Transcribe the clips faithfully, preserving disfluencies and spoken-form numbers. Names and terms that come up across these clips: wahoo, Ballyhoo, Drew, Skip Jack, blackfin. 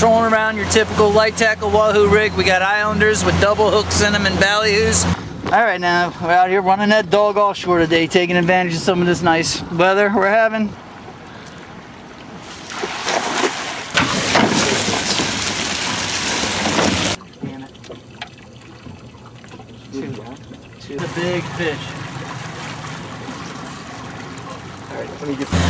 trolling around your typical light tackle wahoo rig. We got Islanders with double hooks in them and Ballyhoos. All right, now we're out here running that dog offshore today, taking advantage of some of this nice weather we're having. Damn it. Two. Two. The big fish.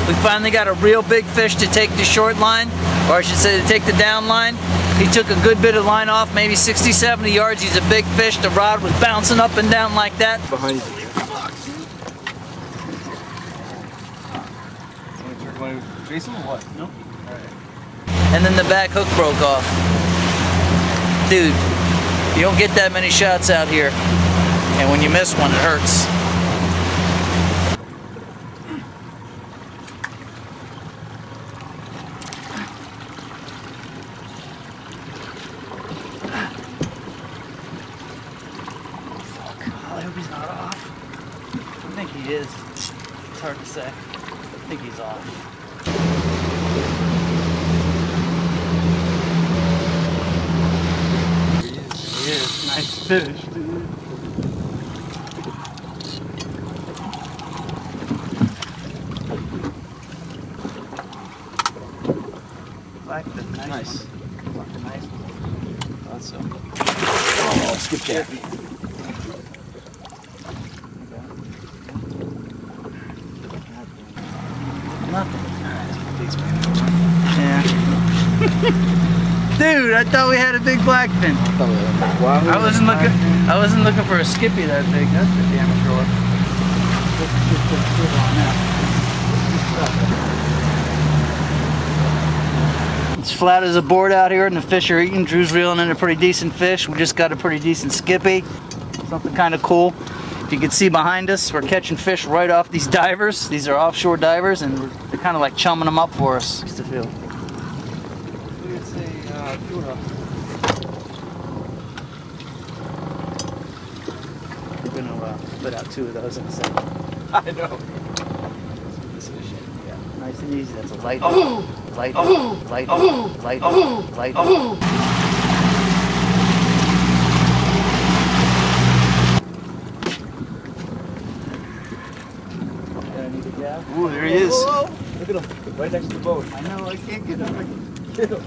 We finally got a real big fish to take the short line, or I should say to take the down line. He took a good bit of line off, maybe sixty, seventy yards. He's a big fish. The rod was bouncing up and down like that. Behind you. Jason or what? Nope. And then the back hook broke off. Dude, you don't get that many shots out here. And when you miss one, it hurts. I hope he's not off. I think he is. It's hard to say. I think he's off. He is. He is. Nice fish, dude. Blackfin, nice. Nice. Blackfin, nice. Thought so. Oh, skipjack. Nothing. Yeah. Dude, I thought we had a big blackfin. I wasn't looking. I wasn't looking for a skippy that big. That's a damn sure. It's flat as a board out here, and the fish are eating. Drew's reeling in a pretty decent fish. We just got a pretty decent skippy. Something kind of cool. If you can see behind us, we're catching fish right off these divers. These are offshore divers, and they're kind of like chumming them up for us. It's the field. It's a uh, tuna. We're going to uh, put out two of those in a second. I know. Yeah, nice and easy. That's a light. Oh. Light. Oh. Light. Oh. Light. Oh. Light. Oh. Light. Ooh, there he is. Whoa, whoa. Look at him, right next to the boat. I know, I can't get him. I can't get him.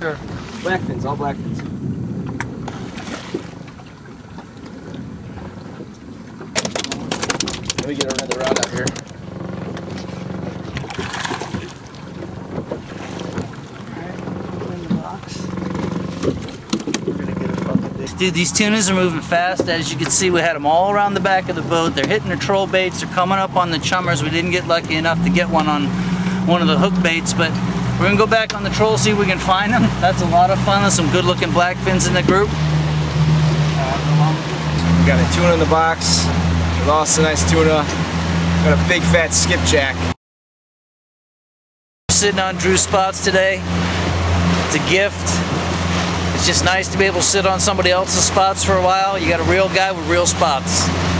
Sure. Blackfins, all blackfins. Let me get another rod out here. All right, in the box. Dude, these tunas are moving fast. As you can see, we had them all around the back of the boat. They're hitting the troll baits. They're coming up on the chummers. We didn't get lucky enough to get one on one of the hook baits, but we're going to go back on the troll, see if we can find them. That's a lot of fun. There's some good-looking blackfins in the group. We got a tuna in the box. We lost a nice tuna. Got a big, fat skipjack. We're sitting on Drew's spots today. It's a gift. It's just nice to be able to sit on somebody else's spots for a while. You got a real guy with real spots.